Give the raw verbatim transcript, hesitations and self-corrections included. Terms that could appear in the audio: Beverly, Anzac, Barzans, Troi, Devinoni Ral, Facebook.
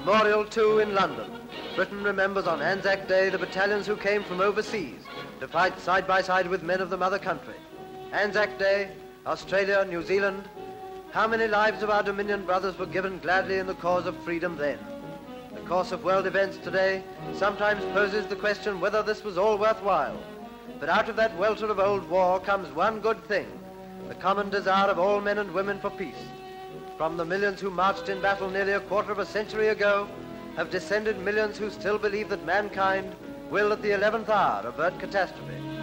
Memorial too in London. Britain remembers on Anzac Day the battalions who came from overseas to fight side by side with men of the mother country. Anzac Day, Australia, New Zealand, how many lives of our Dominion brothers were given gladly in the cause of freedom then? The course of world events today sometimes poses the question whether this was all worthwhile. But out of that welter of old war comes one good thing, the common desire of all men and women for peace. From the millions who marched in battle nearly a quarter of a century ago have descended millions who still believe that mankind will at the eleventh hour avert catastrophe.